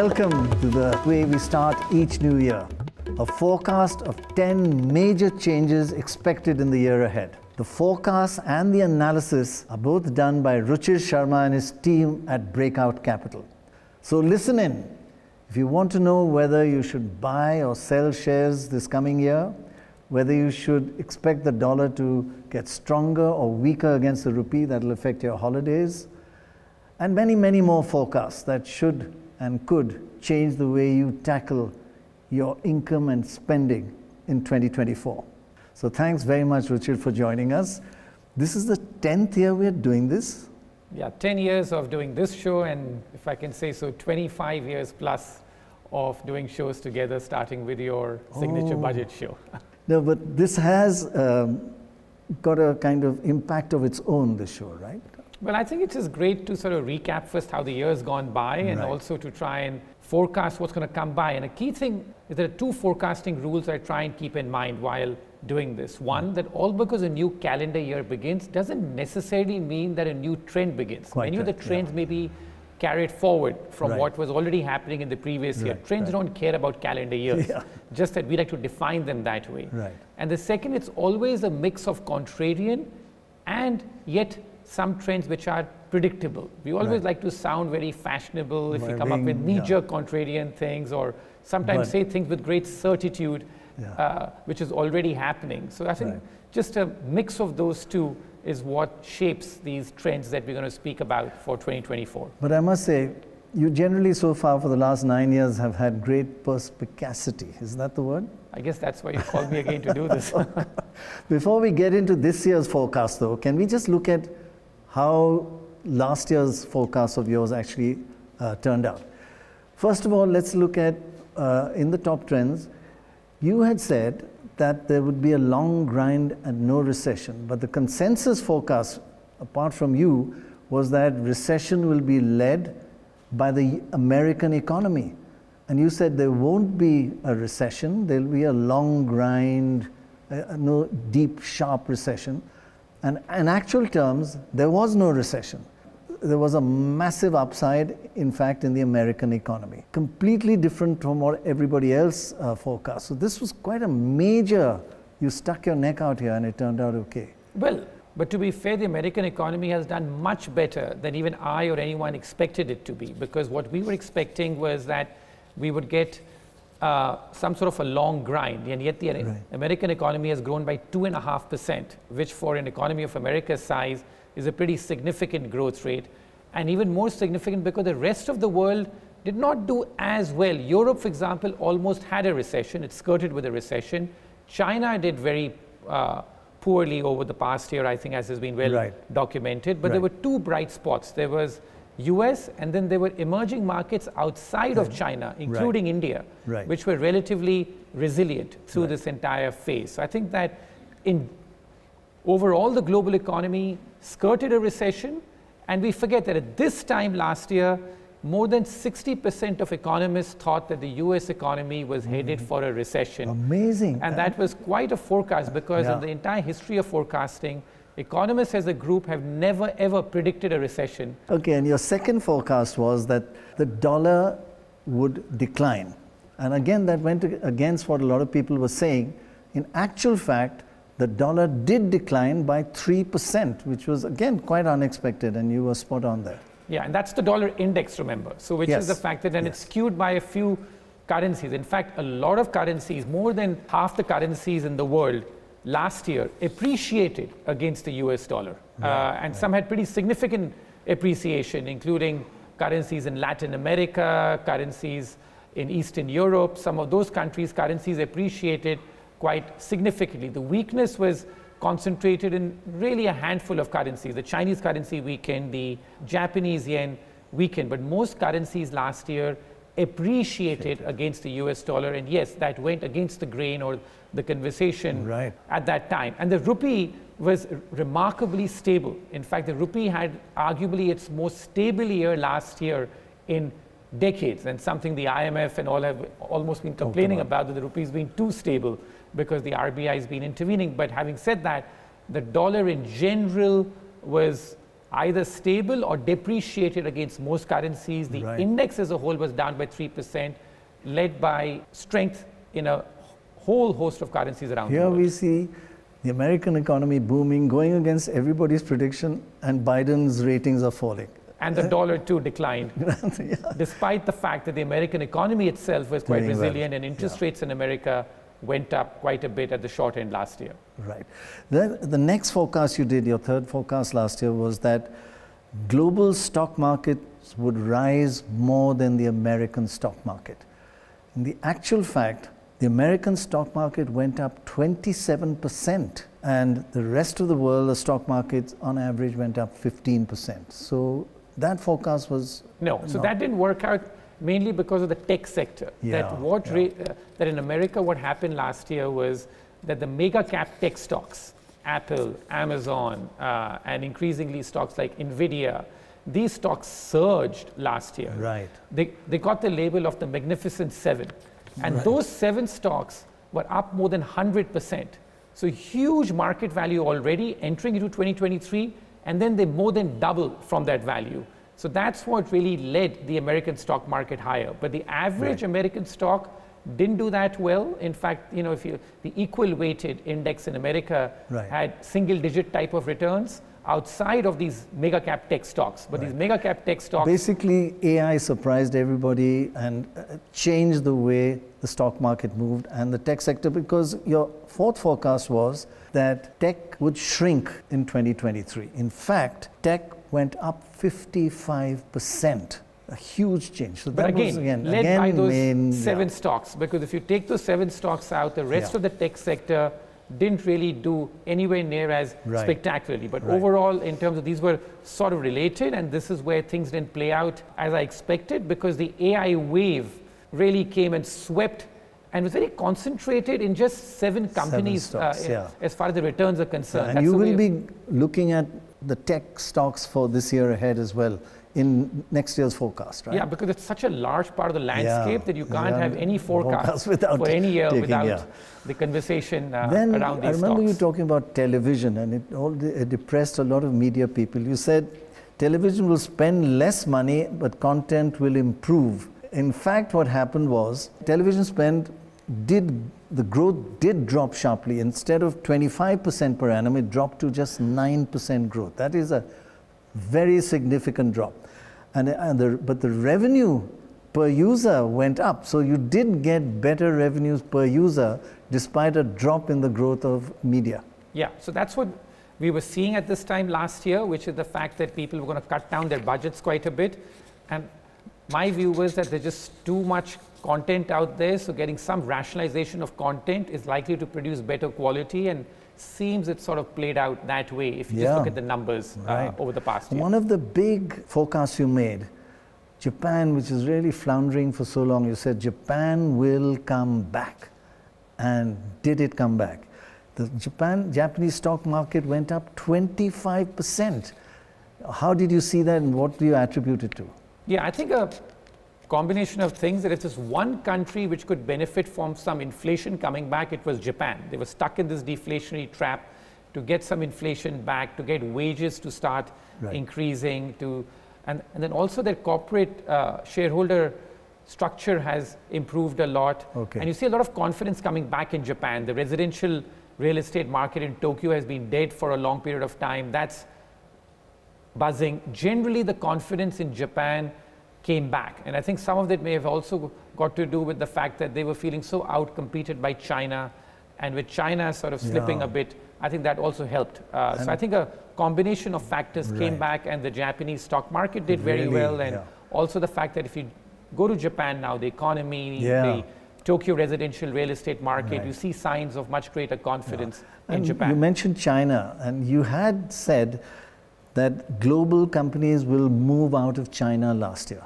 Welcome to the way we start each new year. A forecast of 10 major changes expected in the year ahead. The forecasts and the analysis are both done by Ruchir Sharma and his team at Breakout Capital. So listen in. If you want to know whether you should buy or sell shares this coming year, whether you should expect the dollar to get stronger or weaker against the rupee, that will affect your holidays, and many, many more forecasts that should and could change the way you tackle your income and spending in 2024. So thanks very much, Ruchir, for joining us. This is the 10th year we're doing this. Yeah, 10 years of doing this show, and if I can say so, 25 years plus of doing shows together, starting with your signature budget show. No, but this has got a kind of impact of its own, this show, right? Well, I think it's just great to sort of recap first how the year's gone by and also to try and forecast what's going to come by. And a key thing is there are two forecasting rules I try and keep in mind while doing this. One, that all because a new calendar year begins doesn't necessarily mean that a new trend begins. Many of the trends may be carried forward from what was already happening in the previous year. Trends don't care about calendar years, just that we like to define them that way. And the second, it's always a mix of contrarian and yet some trends which are predictable. We always like to sound very fashionable if we come up with knee-jerk contrarian things, or sometimes say things with great certitude, which is already happening. So I think just a mix of those two is what shapes these trends that we're going to speak about for 2024. But I must say, you generally so far for the last 9 years have had great perspicacity. Is that the word? I guess that's why you called me again to do this. Before we get into this year's forecast though, can we just look at how last year's forecast of yours actually turned out? First of all, let's look at, in the top trends, you had said that there would be a long grind and no recession, but the consensus forecast, apart from you, was that recession will be led by the American economy. And you said there won't be a recession, there'll be a long grind, no deep, sharp recession. And in actual terms, there was no recession. There was a massive upside, in fact, in the American economy. Completely different from what everybody else forecast. So this was quite a major, you stuck your neck out here and it turned out okay. Well, but to be fair, the American economy has done much better than even I or anyone expected it to be, because what we were expecting was that we would get some sort of a long grind, and yet the American economy has grown by 2.5%, which for an economy of America's size is a pretty significant growth rate, and even more significant because the rest of the world did not do as well. Europe, for example, almost had a recession. It skirted with a recession. China did very poorly over the past year, I think, as has been well documented, but there were two bright spots. There was US, and then there were emerging markets outside of China, including India, which were relatively resilient through this entire phase. So I think that in overall the global economy skirted a recession, and we forget that at this time last year, more than 60% of economists thought that the US economy was headed for a recession. Amazing. And that was quite a forecast, because in the entire history of forecasting, economists as a group have never ever predicted a recession. Okay, and your second forecast was that the dollar would decline. And again, that went against what a lot of people were saying. In actual fact, the dollar did decline by 3%, which was again quite unexpected, and you were spot on there. Yeah, and that's the dollar index, remember. So which is the fact that then it's skewed by a few currencies. In fact, a lot of currencies, more than half the currencies in the world, last year appreciated against the US dollar. And some had pretty significant appreciation, including currencies in Latin America, currencies in Eastern Europe. Some of those countries' currencies appreciated quite significantly. The weakness was concentrated in really a handful of currencies. The Chinese currency weakened, the Japanese yen weakened, but most currencies last year appreciated against the US dollar, and yes, that went against the grain or the conversation at that time. And the rupee was remarkably stable. In fact, the rupee had arguably its most stable year last year in decades, and something the IMF and all have almost been complaining about, that the rupee's been too stable because the RBI has been intervening. But having said that, the dollar in general was either stable or depreciated against most currencies. The index as a whole was down by 3%, led by strength in a whole host of currencies around the world. Here we see the American economy booming, going against everybody's prediction, and Biden's ratings are falling. And the dollar too declined, despite the fact that the American economy itself was quite resilient and interest rates in America went up quite a bit at the short end last year. Right. The next forecast you did, your third forecast last year, was that global stock markets would rise more than the American stock market. In the actual fact, the American stock market went up 27%, and the rest of the world, the stock markets on average went up 15%. So that forecast was... No, so that didn't work out. Mainly because of the tech sector. That in America, what happened last year was that the mega cap tech stocks, Apple, Amazon, and increasingly stocks like Nvidia, these stocks surged last year. Right. They got the label of the Magnificent Seven. And those seven stocks were up more than 100%. So huge market value already entering into 2023, and then they more than double from that value. So that's what really led the American stock market higher. But the average American stock didn't do that well. In fact, you know, if you, the equal weighted index in America had single digit type of returns outside of these mega cap tech stocks. But these mega cap tech stocks... Basically, AI surprised everybody and changed the way the stock market moved and the tech sector, because your fourth forecast was that tech would shrink in 2023. In fact, tech went up 55%, a huge change. So that was led by those seven stocks, because if you take those seven stocks out, the rest of the tech sector didn't really do anywhere near as spectacularly. But overall, in terms of these were sort of related, and this is where things didn't play out as I expected, because the AI wave really came and swept and was very concentrated in just seven companies, as far as the returns are concerned. And you will be looking at the tech stocks for this year ahead as well in next year's forecast, right? Yeah, because it's such a large part of the landscape that you can't have any forecast for any year without the conversation around these stocks. I remember you talking about television, and it all depressed a lot of media people. You said television will spend less money, but content will improve. In fact, what happened was television spend the growth did drop sharply. Instead of 25% per annum, it dropped to just 9% growth. That is a very significant drop. But the revenue per user went up. So you did get better revenues per user despite a drop in the growth of media. Yeah, so that's what we were seeing at this time last year, which is the fact that people were going to cut down their budgets quite a bit. And my view was that there's just too much content out there, so getting some rationalization of content is likely to produce better quality, and seems it sort of played out that way if you just look at the numbers over the past year. One of the big forecasts you made, Japan, which is really floundering for so long, you said Japan will come back. And did it come back? The Japanese stock market went up 25%. How did you see that, and what do you attribute it to? Yeah, I think a combination of things. That if there's one country which could benefit from some inflation coming back, it was Japan. They were stuck in this deflationary trap. To get some inflation back, to get wages to start increasing, and then also their corporate shareholder structure has improved a lot. And you see a lot of confidence coming back in Japan. The residential real estate market in Tokyo has been dead for a long period of time. That's buzzing. Generally, the confidence in Japan came back. And I think some of that may have also got to do with the fact that they were feeling so outcompeted by China, and with China sort of slipping a bit, I think that also helped. So I think a combination of factors came back, and the Japanese stock market did very well. And also the fact that if you go to Japan now, the economy, the Tokyo residential real estate market, you see signs of much greater confidence in Japan. You mentioned China, and you had said that global companies will move out of China last year.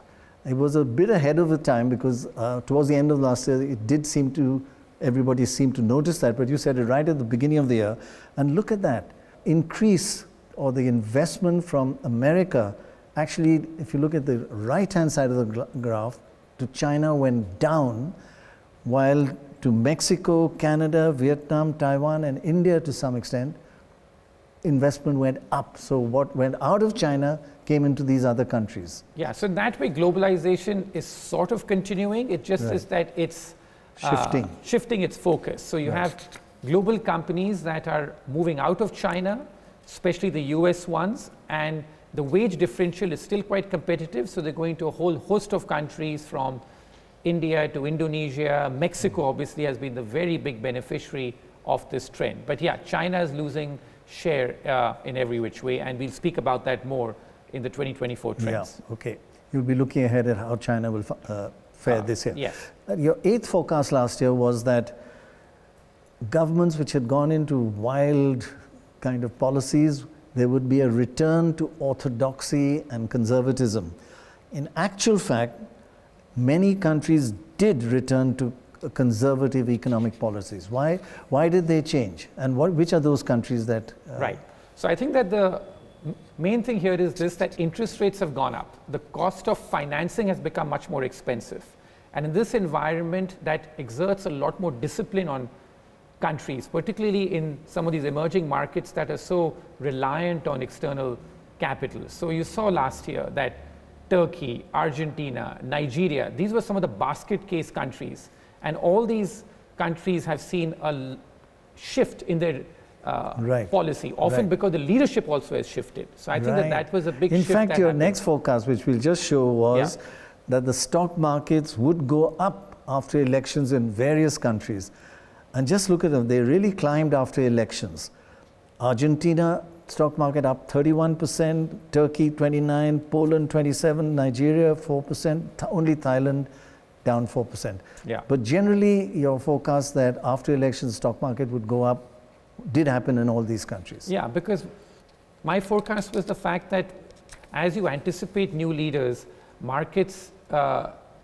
It was a bit ahead of the time, because towards the end of last year, it did seem to, everybody seemed to notice that, but you said it right at the beginning of the year. And look at that increase, or the investment from America. Actually, if you look at the right-hand side of the graph, to China went down, while to Mexico, Canada, Vietnam, Taiwan, and India to some extent, investment went up. So what went out of China came into these other countries. Yeah, so that way globalization is sort of continuing. It just is that it's shifting its focus. So you have global companies that are moving out of China, especially the US ones, and the wage differential is still quite competitive. So they're going to a whole host of countries, from India to Indonesia. Mexico obviously has been the very big beneficiary of this trend. But yeah, China is losing share in every which way, and we'll speak about that more in the 2024 trends. Yeah, okay. You'll be looking ahead at how China will fare this year. Yes. Your eighth forecast last year was that governments which had gone into wild kind of policies, there would be a return to orthodoxy and conservatism. In actual fact, many countries did return to conservative economic policies. Why did they change? And which are those countries that... Right. So I think that the main thing here is this, that interest rates have gone up. The cost of financing has become much more expensive. And in this environment, that exerts a lot more discipline on countries, particularly in some of these emerging markets that are so reliant on external capital. So you saw last year that Turkey, Argentina, Nigeria, these were some of the basket case countries. And all these countries have seen a shift in their policy, often because the leadership also has shifted. So I think that was a big shift. In fact, your next forecast, which we'll just show, was that the stock markets would go up after elections in various countries. And just look at them, they really climbed after elections. Argentina, stock market up 31%, Turkey 29%, Poland 27%, Nigeria 4%, only Thailand down 4%. Yeah. But generally, your forecast that after elections, stock market would go up did happen in all these countries. Yeah, because my forecast was the fact that as you anticipate new leaders, markets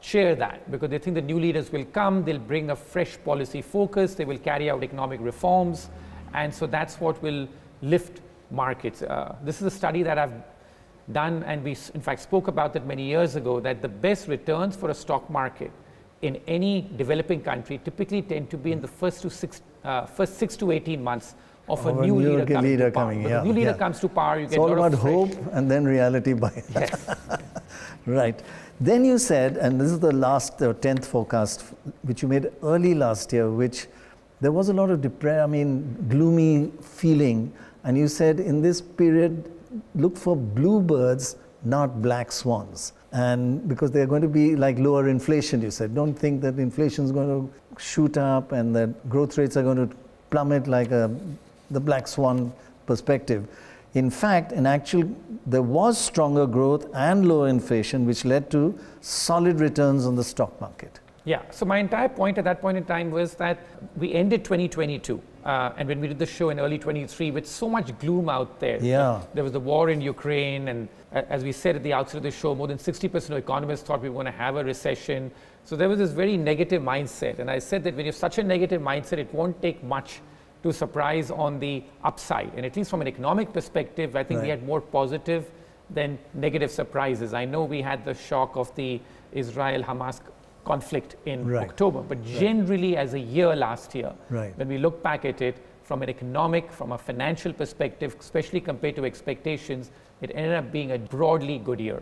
share that, because they think the new leaders will come, they'll bring a fresh policy focus, they will carry out economic reforms, and so that's what will lift markets. This is a study that I've done, and we in fact spoke about that many years ago, that the best returns for a stock market in any developing country typically tend to be in the first 6 to 18 months of a new leader coming. When a new leader comes to power, you get a lot of hope and then reality bias. Yes. Right. Then you said, and this is the last, the 10th forecast, which you made early last year, which there was a lot of gloomy feeling, and you said in this period look for bluebirds, not black swans. And because they're going to be like lower inflation, you said. Don't think that inflation is going to shoot up and that growth rates are going to plummet like the black swan perspective. In fact, in actual, there was stronger growth and lower inflation, which led to solid returns on the stock market. Yeah, so my entire point at that point in time was that we ended 2022, and when we did the show in early 23, with so much gloom out there. Yeah. There was the war in Ukraine, and as we said at the outset of the show, more than 60% of economists thought we were going to have a recession. So there was this very negative mindset, and I said that when you have such a negative mindset, it won't take much to surprise on the upside. And at least from an economic perspective, I think we had more positive than negative surprises. I know we had the shock of the Israel-Hamas conflict in October, but generally as a year last year, when we look back at it from an economic, from a financial perspective, especially compared to expectations, it ended up being a broadly good year.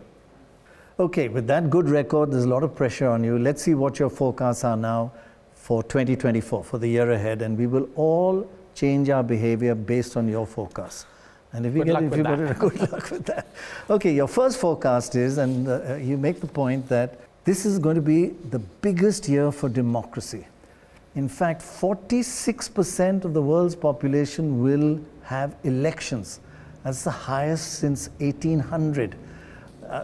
Okay, with that good record, there's a lot of pressure on you. Let's see what your forecasts are now for 2024, for the year ahead, and we will all change our behavior based on your forecast. And if you get it, good luck with that. Okay, your first forecast is, and you make the point that this is going to be the biggest year for democracy. In fact, 46% of the world's population will have elections. That's the highest since 1800.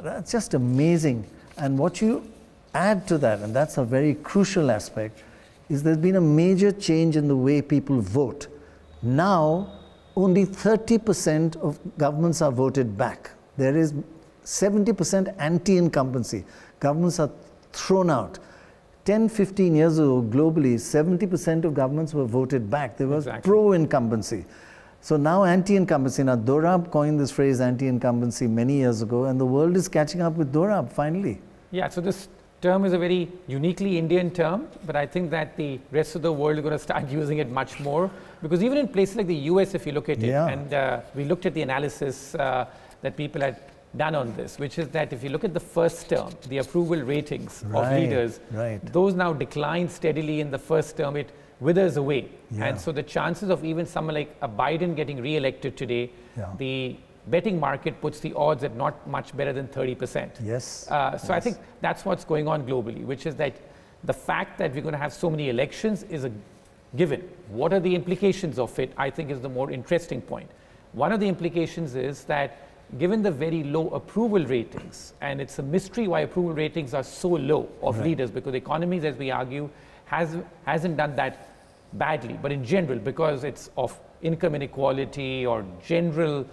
That's just amazing. And what you add to that, and that's a very crucial aspect, is there's been a major change in the way people vote. Now, only 30% of governments are voted back. There is 70% anti-incumbency. Governments are thrown out. 10, 15 years ago, globally, 70% of governments were voted back. There was pro-incumbency. So now anti-incumbency. Now, Dorab coined this phrase anti-incumbency many years ago, and the world is catching up with Dorab, finally. Yeah, so this term is a very uniquely Indian term, but I think that the rest of the world is going to start using it much more, because even in places like the US, if you look at it, and we looked at the analysis that people had done on this, which is that if you look at the first term, the approval ratings of leaders, those now decline steadily. In the first term, it withers away. And so the chances of even someone like a Biden getting re-elected today, the betting market puts the odds at not much better than 30%. So I think that's what's going on globally, which is that the fact that we're going to have so many elections is a given. What are the implications of it, I think, is the more interesting point. One of the implications is that given the very low approval ratings, and it's a mystery why approval ratings are so low of leaders, because economies, as we argue, hasn't done that badly, but in general, because it's of income inequality or general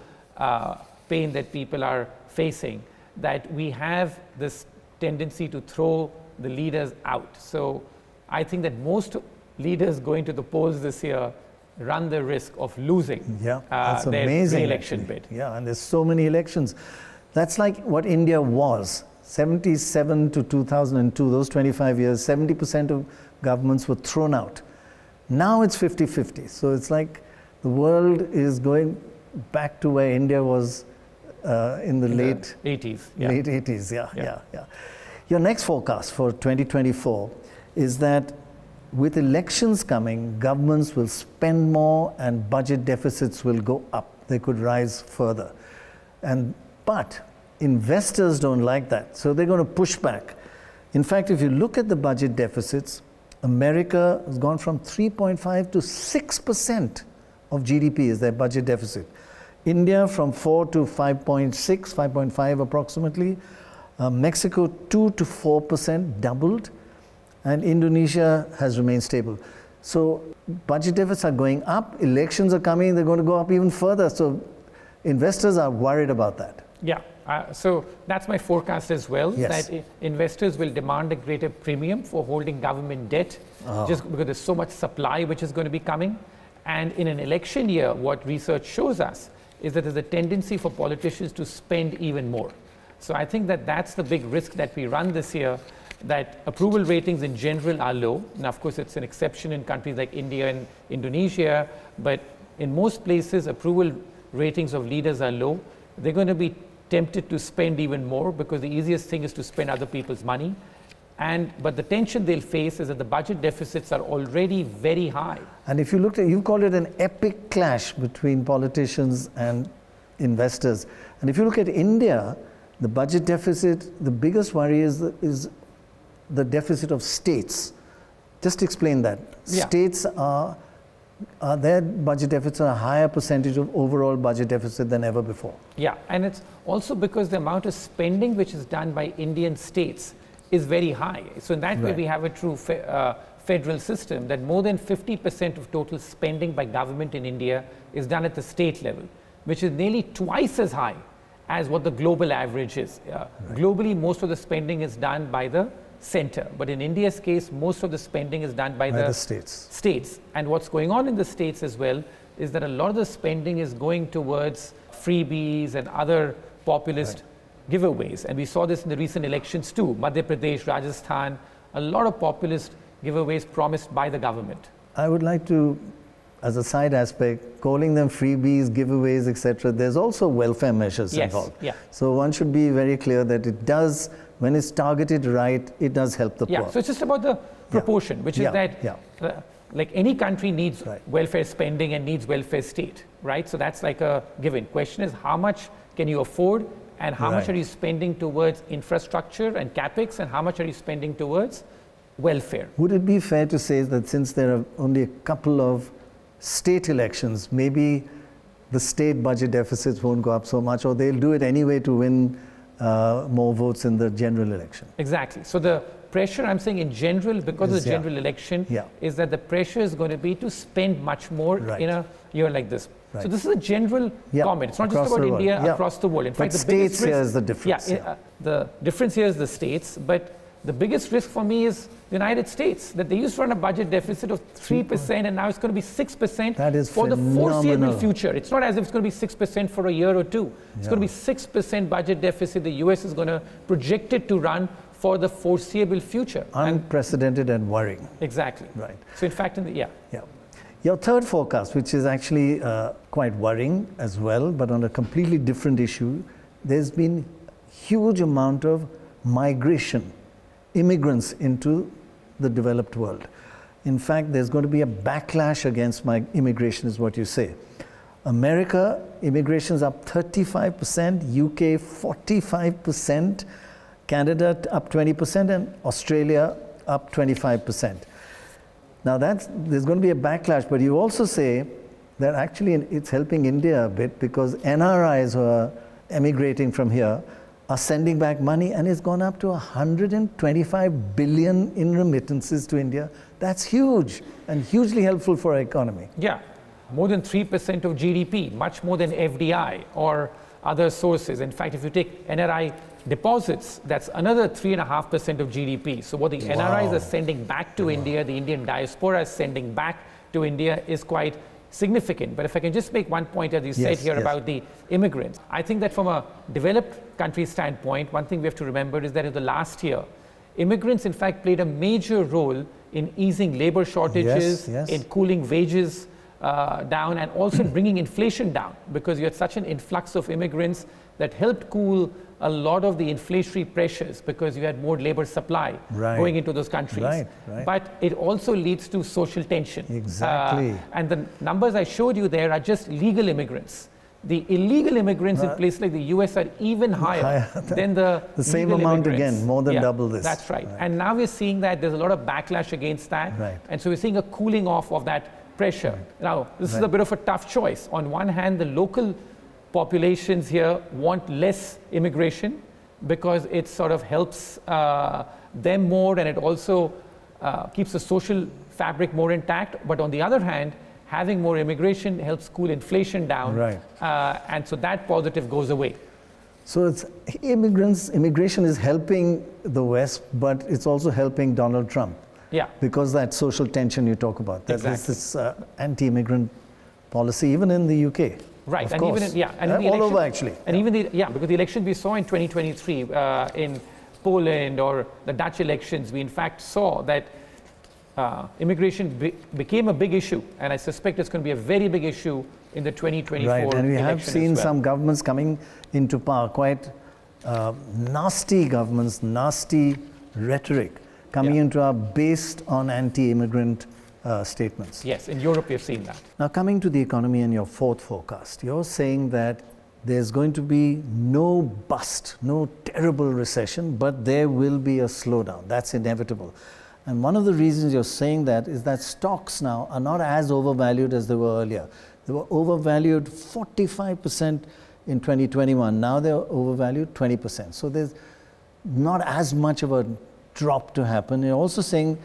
pain that people are facing, that we have this tendency to throw the leaders out. So I think that most leaders going to the polls this year run the risk of losing their re-election bid. Yeah, and there's so many elections. That's like what India was. 77 to 2002, those 25 years, 70% of governments were thrown out. Now it's 50-50. So it's like the world is going back to where India was in the late 80s. Your next forecast for 2024 is that with elections coming, governments will spend more and budget deficits will go up. They could rise further. But investors don't like that, so they're going to push back. In fact, if you look at the budget deficits, America has gone from 3.5 to 6% of GDP is their budget deficit. India from 4 to 5.6, 5.5 approximately. Mexico 2 to 4% doubled, and Indonesia has remained stable. So budget deficits are going up, elections are coming, they're going to go up even further. So investors are worried about that. Yeah, so that's my forecast as well, that investors will demand a greater premium for holding government debt, just because there's so much supply which is going to be coming. And in an election year, what research shows us is that there's a tendency for politicians to spend even more. So I think that that's the big risk that we run this year, that approval ratings in general are low. Now, of course, it's an exception in countries like India and Indonesia, but in most places, approval ratings of leaders are low. They're going to be tempted to spend even more, because the easiest thing is to spend other people's money. But the tension they'll face is that the budget deficits are already very high. And if you looked at, you called it an epic clash between politicians and investors. And if you look at India, the budget deficit, the biggest worry is the deficit of states. Just explain that. Yeah. States are their budget deficits are a higher percentage of overall budget deficit than ever before. Yeah, and it's also because the amount of spending which is done by Indian states is very high. So in that way, we have a true federal system, that more than 50% of total spending by government in India is done at the state level, which is nearly twice as high as what the global average is. Globally, most of the spending is done by the center, but in India's case, most of the spending is done by the states. And what's going on in the states as well is that a lot of the spending is going towards freebies and other populist giveaways, and we saw this in the recent elections too. Madhya Pradesh, Rajasthan, a lot of populist giveaways promised by the government. I would like to, as a side aspect, calling them freebies, giveaways, etc., there's also welfare measures involved. So one should be very clear that it does, when it's targeted right, it does help the poor. So it's just about the proportion, which is that like any country needs welfare spending and needs welfare state, right? So that's like a given. Question is, how much can you afford, and how much are you spending towards infrastructure and capex, and how much are you spending towards welfare? Would it be fair to say that since there are only a couple of state elections, maybe the state budget deficits won't go up so much, or they'll do it anyway to win more votes in the general election? Exactly. So the pressure, I'm saying in general, because of the general election, is that the pressure is going to be to spend much more in a year like this. So this is a general comment. It's not just about India, across the world. In fact, the states here is the difference. The difference here is the states, but the biggest risk for me is the United States, that they used to run a budget deficit of 3%, and now it's going to be 6% for the foreseeable future. It's not as if it's going to be 6% for a year or two. It's going to be 6% budget deficit. The US is going to project it to run for the foreseeable future. Unprecedented and worrying. Exactly. Right. So in fact, in the, yeah. Your third forecast, which is actually quite worrying as well, but on a completely different issue, there's been huge amount of migration, immigrants into the developed world. In fact, there's going to be a backlash against immigration is what you say. America, immigration's up 35%, UK 45%, Canada up 20%, and Australia up 25%. Now there's going to be a backlash, but you also say that actually it's helping India a bit because NRIs who are emigrating from here are sending back money, and it's gone up to 125 billion in remittances to India. That's huge and hugely helpful for our economy. Yeah, more than 3% of GDP, much more than FDI or other sources. In fact, if you take NRI deposits, that's another 3.5% of GDP. So what the NRIs are sending back to India, the Indian diaspora is sending back to India is quite significant. But if I can just make one point, as you said here about the immigrants, I think that from a developed country standpoint, one thing we have to remember is that in the last year, immigrants in fact played a major role in easing labor shortages, in cooling wages down, and also bringing inflation down, because you had such an influx of immigrants that helped cool a lot of the inflationary pressures because you had more labor supply going into those countries. But it also leads to social tension. Exactly. And the numbers I showed you there are just legal immigrants. The illegal immigrants in places like the US are even higher than the same amount immigrants. Again, more than double this. That's right. And now we're seeing that there's a lot of backlash against that. And so we're seeing a cooling off of that pressure. Now, this is a bit of a tough choice. On one hand, the local populations here want less immigration because it sort of helps them more, and it also keeps the social fabric more intact. But on the other hand, having more immigration helps cool inflation down, and so that positive goes away. So it's immigration is helping the West, but it's also helping Donald Trump. Yeah. Because that social tension you talk about, that there's this anti-immigrant policy even in the UK. Right, and even in, and in the election, all over actually. And even the, because the election we saw in 2023 in Poland or the Dutch elections, we in fact saw that immigration became a big issue, and I suspect it's going to be a very big issue in the 2024 election. Right, and we have seen some governments coming into power, quite nasty governments, nasty rhetoric coming into power based on anti-immigrant statements. Yes, in Europe we've seen that. Now coming to the economy and your fourth forecast, you're saying that there's going to be no bust, no terrible recession, but there will be a slowdown. That's inevitable. And one of the reasons you're saying that is that stocks now are not as overvalued as they were earlier. They were overvalued 45% in 2021. Now they're overvalued 20%. So there's not as much of a drop to happen. You're also saying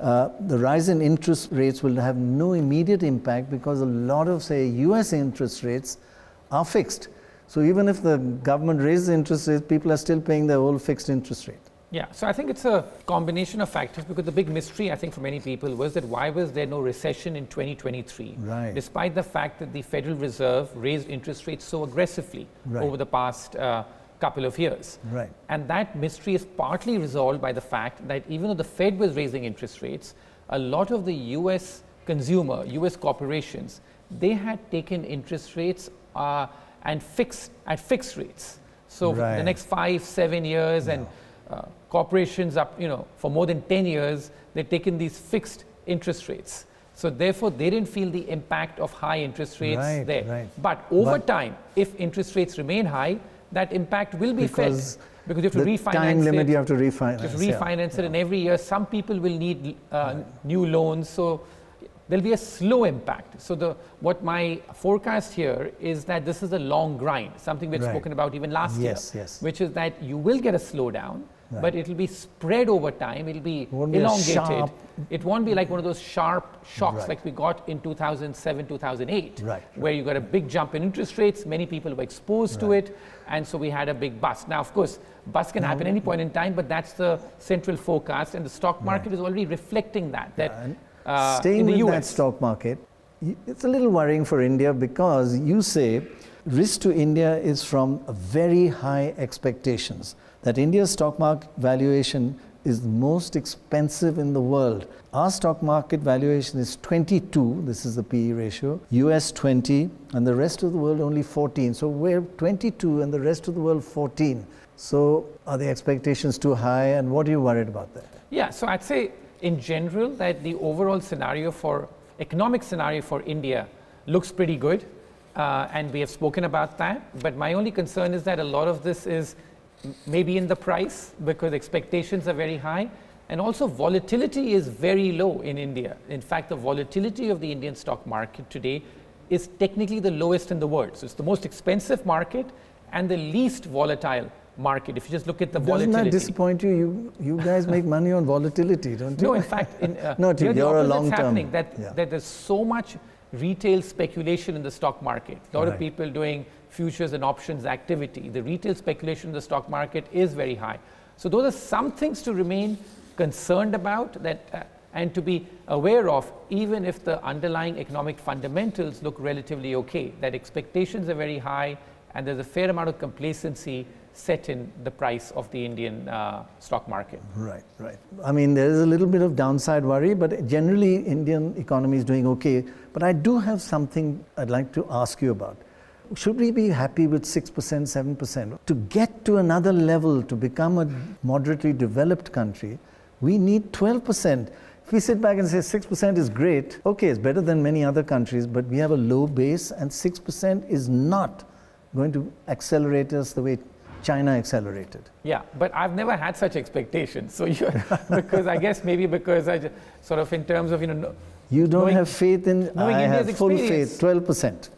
the rise in interest rates will have no immediate impact because a lot of, say, US interest rates are fixed. So even if the government raises interest rates, people are still paying their old fixed interest rate. Yeah, so I think it's a combination of factors, because the big mystery, I think, for many people was that why was there no recession in 2023, despite the fact that the Federal Reserve raised interest rates so aggressively over the past couple of years. And that mystery is partly resolved by the fact that even though the Fed was raising interest rates, a lot of the US consumer, US corporations, they had taken interest rates and fixed rates. So for the next 5-7 years and corporations up, for more than 10 years, they've taken these fixed interest rates. So therefore, they didn't feel the impact of high interest rates there. But over time, if interest rates remain high, that impact will be felt, because you have to refinance it. And every year some people will need new loans, so there'll be a slow impact. So what my forecast here is that this is a long grind, something we had spoken about even last year, which is that you will get a slowdown, but it'll be spread over time, it'll be elongated. It won't be like one of those sharp shocks like we got in 2007, 2008, where you got a big jump in interest rates, many people were exposed to it, and so we had a big bust. Now, of course, bust can happen any point in time, but that's the central forecast, and the stock market is already reflecting that. Staying in that stock market, it's a little worrying for India, because you say risk to India is from very high expectations. that India's stock market valuation is the most expensive in the world. Our stock market valuation is 22, this is the PE ratio, US 20, and the rest of the world only 14. So we're 22 and the rest of the world 14. So are the expectations too high, and what are you worried about there? Yeah, so I'd say in general that the overall scenario for, economic scenario for India looks pretty good, and we have spoken about that. But my only concern is that a lot of this is maybe in the price, because expectations are very high, and also volatility is very low in India. In fact, the volatility of the Indian stock market today is technically the lowest in the world. So it's the most expensive market and the least volatile market. If you just look at the volatility. Doesn't that disappoint you? You guys make money on volatility, don't you? No, in fact, in, not you. You're a long term. That, yeah. That there's so much retail speculation in the stock market. A lot of people doing futures and options activity. The retail speculation in the stock market is very high. So those are some things to remain concerned about, that, and to be aware of, even if the underlying economic fundamentals look relatively okay, that expectations are very high and there's a fair amount of complacency set in the price of the Indian stock market. Right, right. I mean, there is a little bit of downside worry, but generally Indian economy is doing okay. But I do have something I'd like to ask you about. Should we be happy with 6%, 7%? To get to another level, to become a moderately developed country, we need 12%. If we sit back and say 6% is great, okay, it's better than many other countries, but we have a low base, and 6% is not going to accelerate us the way China accelerated. Yeah, but I've never had such expectations. So you, because I guess maybe because I just, sort of in terms of, you know, you don't have faith in. I have full faith. 12%.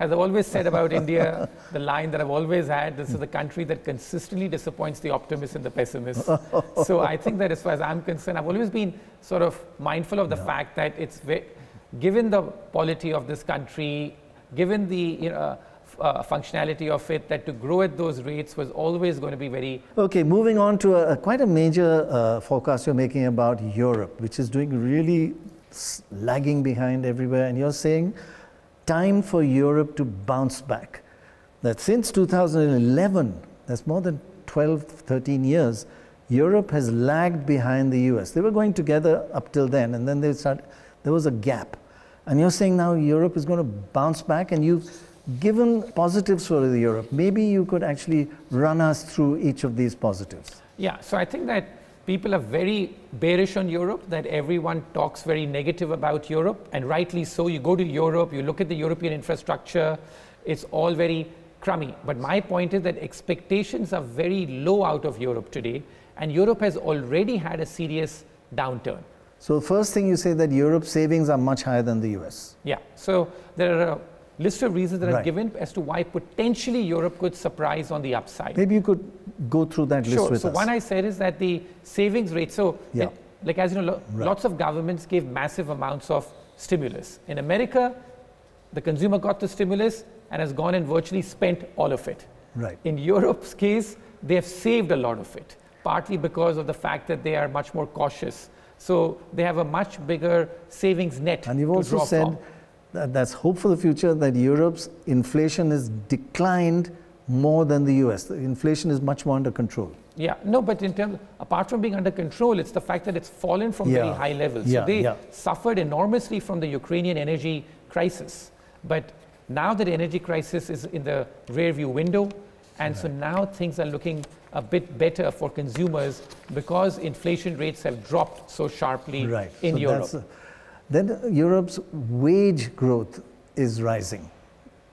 As I've always said about India, the line that I've always had, this is the country that consistently disappoints the optimists and the pessimists. So I think that as far as I'm concerned, I've always been sort of mindful of the fact that it's, given the polity of this country, given the functionality of it, that to grow at those rates was always going to be very... Okay, moving on to quite a major forecast you're making about Europe, which is doing really lagging behind everywhere, and you're saying time for Europe to bounce back. That since 2011, that's more than 12, 13 years, Europe has lagged behind the US. They were going together up till then, and then they started, there was a gap. And you're saying now Europe is going to bounce back, and you've given positives for Europe. Maybe you could actually run us through each of these positives. Yeah, so I think that people are very bearish on Europe, that everyone talks very negative about Europe, and rightly so. You go to Europe, you look at the European infrastructure, it's all very crummy. But my point is that expectations are very low out of Europe today, and Europe has already had a serious downturn. So the first thing you say that Europe's savings are much higher than the US. Yeah, so there are a list of reasons that I've given as to why potentially Europe could surprise on the upside. Maybe you could go through that list with us. Sure. So one I said is that the savings rate, so it, like as you know, lots of governments gave massive amounts of stimulus. In America, the consumer got the stimulus and has gone and virtually spent all of it. Right. In Europe's case, they have saved a lot of it, partly because of the fact that they are much more cautious. So they have a much bigger savings net. And you've also said that that's hope for the future, that Europe's inflation has declined more than the US. The inflation is much more under control. Yeah, no, but in terms, apart from being under control, it's the fact that it's fallen from very high levels. Yeah, so they suffered enormously from the Ukrainian energy crisis. But now that the energy crisis is in the rearview window, and so now things are looking a bit better for consumers because inflation rates have dropped so sharply in Europe. Then Europe's wage growth is rising.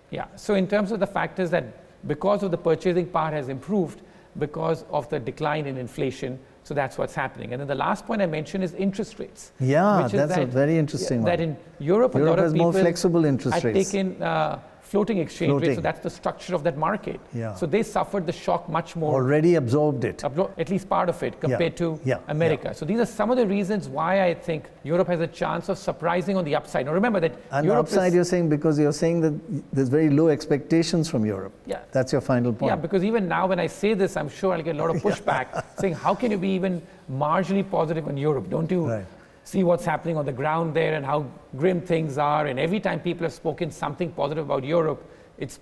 Yeah, so in terms of the factors that because of the purchasing power has improved because of the decline in inflation, so that's what's happening. And then the last point I mentioned is interest rates. Yeah, which is that's a very interesting one. That in Europe, a lot of people more flexible interest rates. Taken floating exchange rates, so that's the structure of that market. Yeah. So they suffered the shock much more. Already absorbed it. At least part of it compared to America. Yeah. So these are some of the reasons why I think Europe has a chance of surprising on the upside. Now remember that and Europe upside you're saying because you're saying that there's very low expectations from Europe. Yeah. That's your final point. Yeah, because even now when I say this, I'm sure I'll get a lot of pushback saying how can you be even marginally positive on Europe? Don't you see what's happening on the ground there and how grim things are? And every time people have spoken something positive about Europe, it's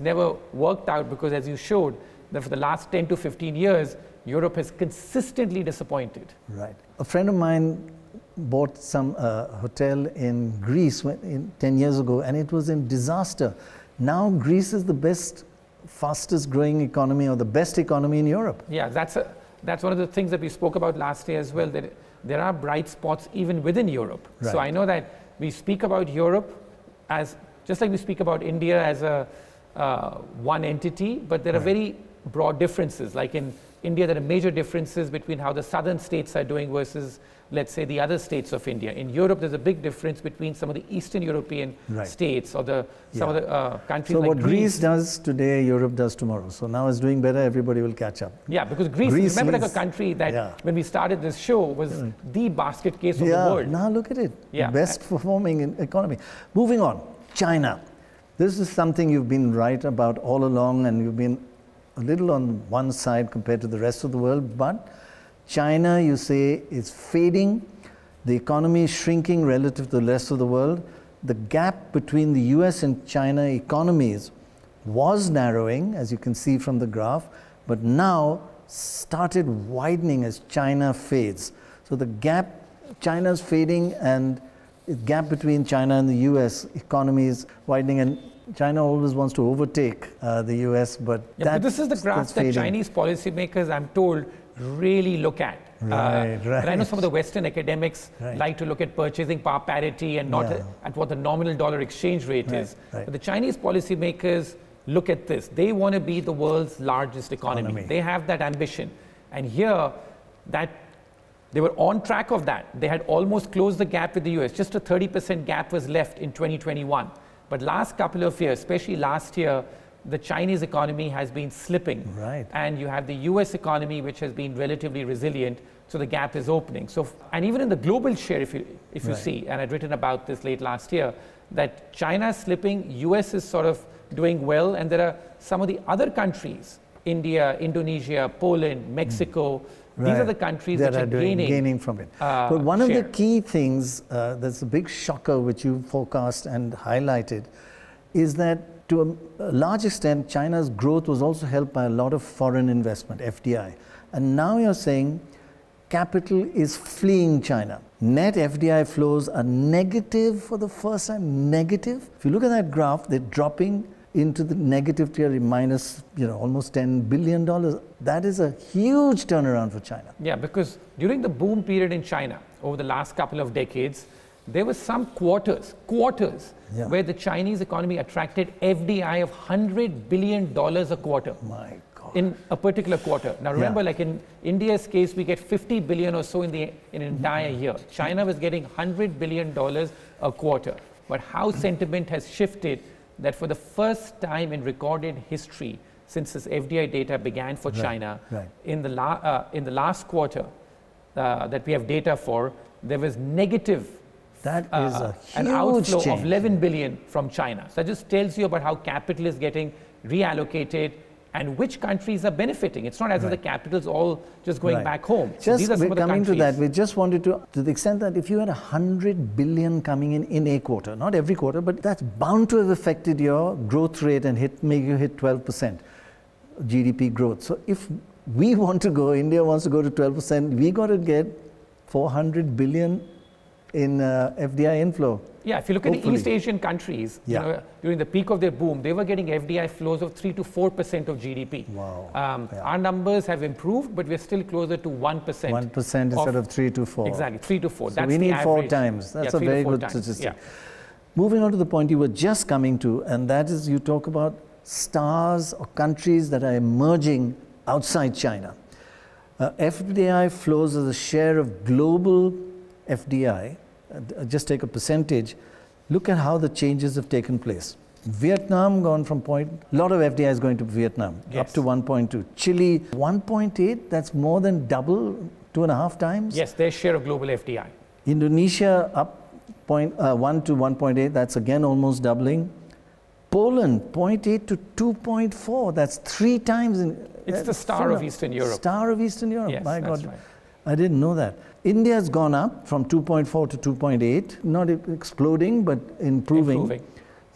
never worked out because, as you showed, that for the last 10 to 15 years, Europe has consistently disappointed. Right. A friend of mine bought some hotel in Greece 10 years ago, and it was in disaster. Now Greece is the best, fastest growing economy, or the best economy in Europe. Yeah, that's one of the things that we spoke about last year as well, that there are bright spots even within Europe. Right. So I know that we speak about Europe as, just like we speak about India as a one entity, but there right. are very broad differences. Like in India, there are major differences between how the southern states are doing versus, let's say, the other states of India. In Europe, there's a big difference between some of the Eastern European right. states or the, some yeah. of the countries. So like what Greece does today, Europe does tomorrow. So now it's doing better, everybody will catch up. Yeah, because Greece remember like a country that yeah. when we started this show was yeah. the basket case of yeah. the world. Now look at it, yeah. best performing economy. Moving on, China. This is something you've been right about all along, and you've been a little on one side compared to the rest of the world, but China, you say, is fading, the economy is shrinking relative to the rest of the world. The gap between the US and China economies was narrowing, as you can see from the graph, but now started widening as China fades. So the gap, China's fading, and the gap between China and the US economies widening, and China always wants to overtake the US, but yeah, but this is the graph that Chinese policymakers, I'm told, really look at. Right, right. But I know some of the Western academics right. like to look at purchasing power parity and not yeah. at what the nominal dollar exchange rate right, is. Right. But the Chinese policymakers look at this. They want to be the world's largest economy. They have that ambition. And here, that they were on track of that. They had almost closed the gap with the US. Just a 30% gap was left in 2021. But last couple of years, especially last year, the Chinese economy has been slipping. Right. And you have the US economy, which has been relatively resilient, so the gap is opening. So, and even in the global share, if you right. see, and I'd written about this late last year, that China is slipping, US is sort of doing well, and there are some of the other countries, India, Indonesia, Poland, Mexico, right. these are the countries that are gaining from it. But one of the key things, that's a big shocker which you forecast and highlighted, is that to a large extent, China's growth was also helped by a lot of foreign investment, FDI. And now you're saying capital is fleeing China. Net FDI flows are negative for the first time, negative. If you look at that graph, they're dropping into the negative territory, minus, you know, almost $10 billion. That is a huge turnaround for China. Yeah, because during the boom period in China, over the last couple of decades, there were some quarters yeah. where the Chinese economy attracted FDI of $100 billion a quarter. My God. In a particular quarter. Now remember, yeah. like in India's case, we get 50 billion or so in an entire year. China was getting $100 billion a quarter. But how sentiment has shifted, that for the first time in recorded history, since this FDI data began for right. China, right. In the last quarter that we have data for, there was negative. That is a huge an outflow change. Of 11 billion from China. So that just tells you about how capital is getting reallocated and which countries are benefiting. It's not as right. if the capital's all just going right. back home. So just these are some of the coming countries. To that, we just wanted to the extent that if you had 100 billion coming in a quarter, not every quarter, but that's bound to have affected your growth rate and make you hit 12% GDP growth. So if we want to go, India wants to go to 12%, we got to get 400 billion in FDI inflow. Yeah, if you look at the East Asian countries, yeah. you know, during the peak of their boom, they were getting FDI flows of 3 to 4% of GDP. Wow. Yeah. Our numbers have improved, but we're still closer to 1%. 1% instead of 3 to 4. Exactly, 3 to 4. So that's we need average. 4 times. That's yeah, a very good times. Statistic. Yeah. Moving on to the point you were just coming to, and that is you talk about stars or countries that are emerging outside China. FDI flows as a share of global FDI. Just take a percentage, look at how the changes have taken place. Vietnam gone from a lot of FDI is going to Vietnam, yes. up to 1.2. Chile, 1.8, that's more than double, 2.5 times. Yes, their share of global FDI. Indonesia up 1 to 1.8, that's again almost doubling. Poland, 0.8 to 2.4, that's 3 times. It's the star of Eastern Europe. Star of Eastern Europe, yes, my God. Right. I didn't know that. India's gone up from 2.4 to 2.8, not exploding, but improving.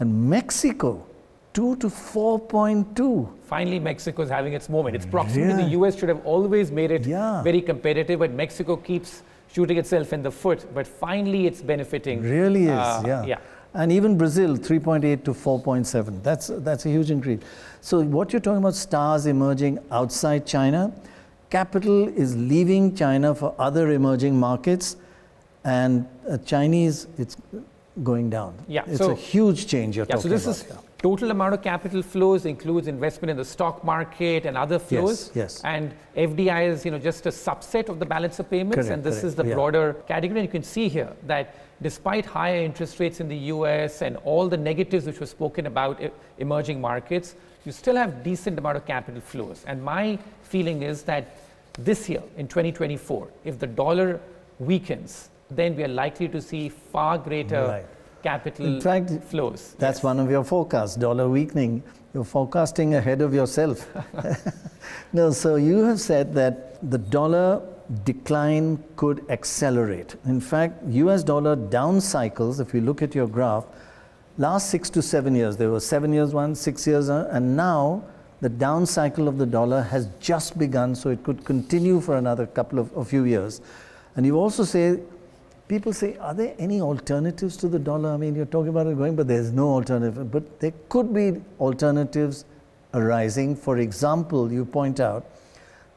And Mexico, to 4.2. Finally, Mexico is having its moment. Its proximity to the US should have always made it very competitive, but Mexico keeps shooting itself in the foot. But finally, it's benefiting. Really is, And even Brazil, 3.8 to 4.7. That's a huge increase. So what you're talking about, stars emerging outside China, capital is leaving China for other emerging markets, and it's going down. Yeah, it's a huge change you're talking about. So this is total amount of capital flows, includes investment in the stock market and other flows. Yes, yes. And FDI is just a subset of the balance of payments, and this is the broader category. And you can see here that despite higher interest rates in the US and all the negatives which were spoken about emerging markets, you still have decent amount of capital flows. And my feeling is that this year, in 2024, if the dollar weakens, then we are likely to see far greater capital flows. That's one of your forecasts, dollar weakening. You're forecasting ahead of yourself. No, so you have said that the dollar decline could accelerate. In fact, US dollar down cycles, if you look at your graph, last 6 to 7 years, there were 7 years one, 6 years, and now the down cycle of the dollar has just begun, so it could continue for another few years. And you also say, people say, are there any alternatives to the dollar? I mean, you're talking about it going, but there's no alternative. But there could be alternatives arising. For example, you point out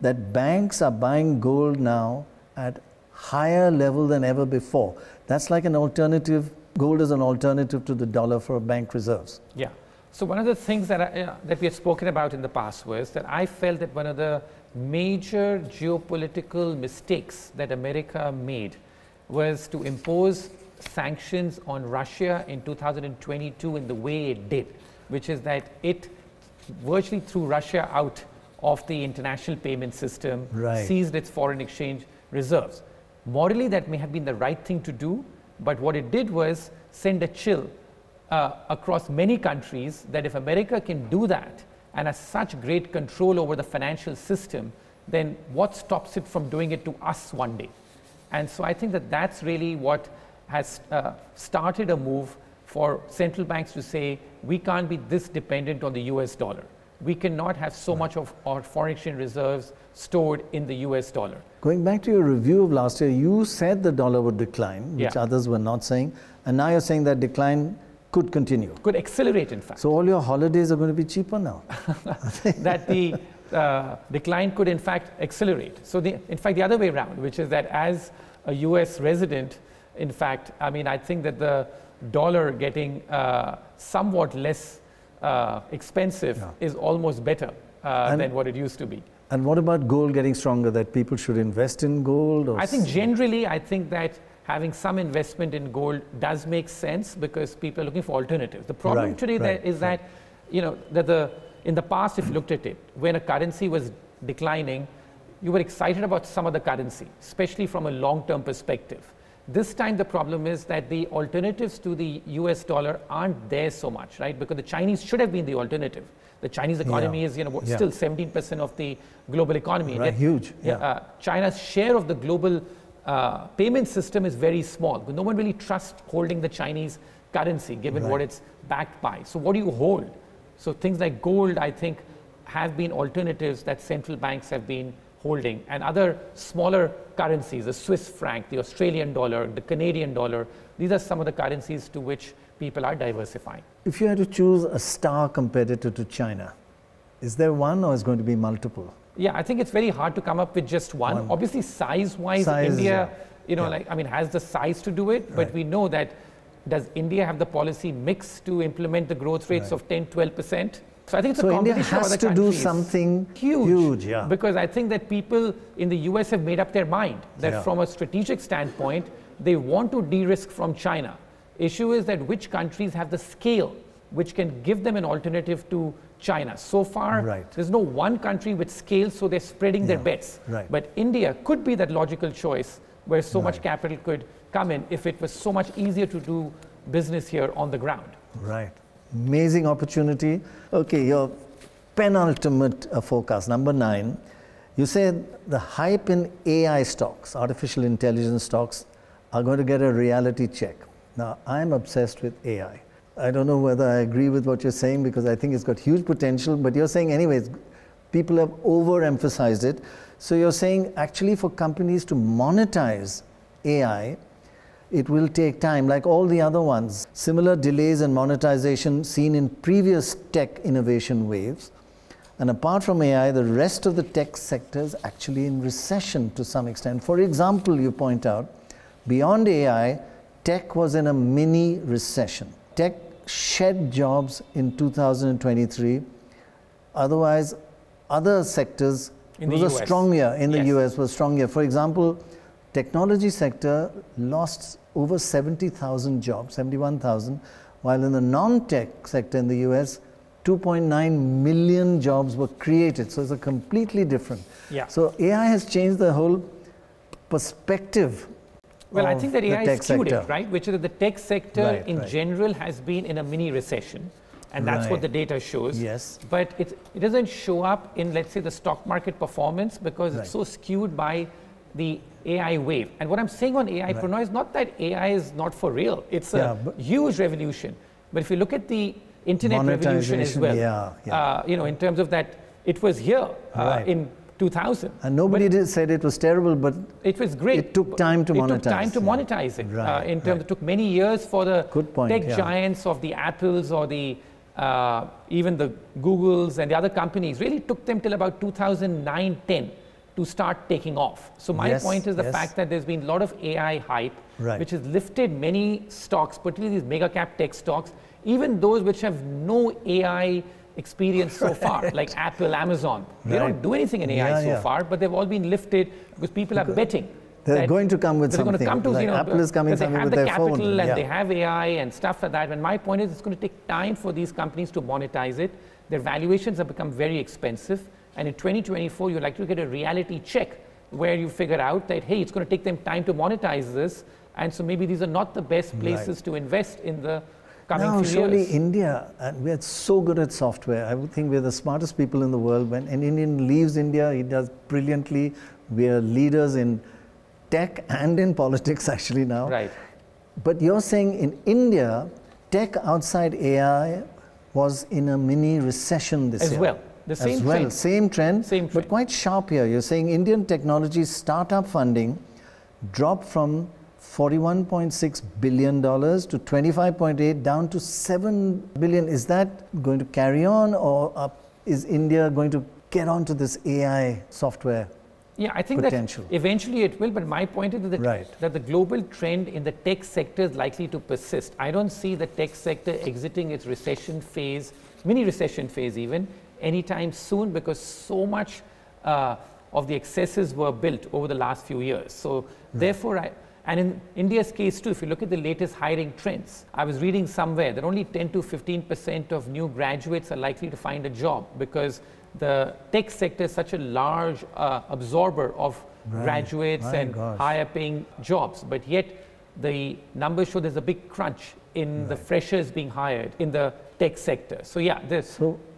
that banks are buying gold now at higher level than ever before. That's like an alternative. Gold is an alternative to the dollar for bank reserves. Yeah. So one of the things that, that we had spoken about in the past was that I felt that one of the major geopolitical mistakes that America made was to impose sanctions on Russia in 2022 in the way it did, which is that it virtually threw Russia out of the international payment system, seized its foreign exchange reserves. Morally, that may have been the right thing to do, but what it did was send a chill across many countries that if America can do that and has such great control over the financial system, then what stops it from doing it to us one day? And so I think that that's really what has started a move for central banks to say, we can't be this dependent on the US dollar. We cannot have so much of our foreign exchange reserves stored in the US dollar. Going back to your review of last year, you said the dollar would decline, which others were not saying. And now you're saying that decline could continue. Could accelerate, in fact. So all your holidays are going to be cheaper now. That the decline could in fact accelerate. So in fact, the other way around, which is that as a US resident, in fact, I mean, I think that the dollar getting somewhat less expensive is almost better than what it used to be. And what about gold getting stronger, that people should invest in gold? Or I think generally, I think that having some investment in gold does make sense because people are looking for alternatives. The problem today is that, in the past, if you looked at it, when a currency was declining, you were excited about some other currency, especially from a long-term perspective. This time, the problem is that the alternatives to the US dollar aren't there so much, right? Because the Chinese should have been the alternative. The Chinese economy is still 17% of the global economy. Right, huge. China's share of the global payment system is very small. But no one really trusts holding the Chinese currency, given what it's backed by. So what do you hold? So things like gold, I think, have been alternatives that central banks have been holding. And other smaller currencies, the Swiss franc, the Australian dollar, the Canadian dollar, these are some of the currencies to which people are diversifying. If you had to choose a star competitor to China, is there one or is it going to be multiple? Yeah, I think it's very hard to come up with just one. Obviously, size-wise, India, has the size to do it, but we know that. Does India have the policy mix to implement the growth rates of 10, 12%? So I think it's a combination of other countries. So India has to do something huge, because I think that people in the US have made up their mind that from a strategic standpoint, they want to de-risk from China. Issue is that which countries have the scale which can give them an alternative to China. So far, there's no one country with scale, so they're spreading their bets. But India could be that logical choice where so much capital could come in if it was so much easier to do business here on the ground. Right. Amazing opportunity. Okay, your penultimate forecast, number 9. You said the hype in AI stocks, artificial intelligence stocks, are going to get a reality check. Now, I'm obsessed with AI. I don't know whether I agree with what you're saying, because I think it's got huge potential, but you're saying anyways, people have overemphasized it. So you're saying actually for companies to monetize AI, it will take time, like all the other ones. Similar delays in monetization seen in previous tech innovation waves. And apart from AI, the rest of the tech sector is actually in recession to some extent. For example, you point out, beyond AI, tech was in a mini recession. Tech shed jobs in 2023. Otherwise, other sectors was a strong year. In the US was strong year. For example, technology sector lost over 70,000 jobs, 71,000, while in the non-tech sector in the US, 2.9 million jobs were created. So it's a completely different. Yeah. So AI has changed the whole perspective. Well, I think that AI is skewed, right? Which is that the tech sector in general has been in a mini recession. And that's what the data shows. Yes. But it doesn't show up in, let's say, the stock market performance, because it's so skewed by the AI wave. And what I'm saying on AI, Pranoy, is not that AI is not for real. It's a huge revolution. But if you look at the internet revolution as well, you know, in terms of that, it was here in 2000. And nobody said it was terrible, but it was great. It took time to monetize. It took time to monetize it. In terms of, it took many years for the tech giants of the Apples or the even the Googles and the other companies. Really took them till about 2009-10 to start taking off. So my point is the fact that there's been a lot of AI hype, which has lifted many stocks, particularly these mega cap tech stocks, even those which have no AI experience so far, like Apple, Amazon. They don't do anything in AI so far, but they've all been lifted because people are betting. They're going to come with something. Like, you know, Apple is coming with their phone. They have the capital and they have AI and stuff like that. And my point is it's going to take time for these companies to monetize it. Their valuations have become very expensive. And in 2024, you're likely to get a reality check where you figure out that, hey, it's going to take them time to monetize this. And so maybe these are not the best places to invest in the coming few years. India, and we're so good at software. I would think we're the smartest people in the world. When an Indian leaves India, he does brilliantly. We are leaders in tech and in politics actually now. Right. But you're saying in India, tech outside AI was in a mini recession this year. Same trend, but quite sharp here. You're saying Indian technology startup funding dropped from $41.6 billion to $25.8, down to $7 billion. Is that going to carry on, or is India going to get onto this AI software potential? Yeah, I think that eventually it will, but my point is that, that the global trend in the tech sector is likely to persist. I don't see the tech sector exiting its recession phase, mini recession phase even, anytime soon, because so much of the excesses were built over the last few years. So therefore, and in India's case too, if you look at the latest hiring trends, I was reading somewhere that only 10 to 15% of new graduates are likely to find a job, because the tech sector is such a large absorber of graduates and higher paying jobs. But yet the numbers show there's a big crunch in the freshers being hired in the tech sector. So yeah,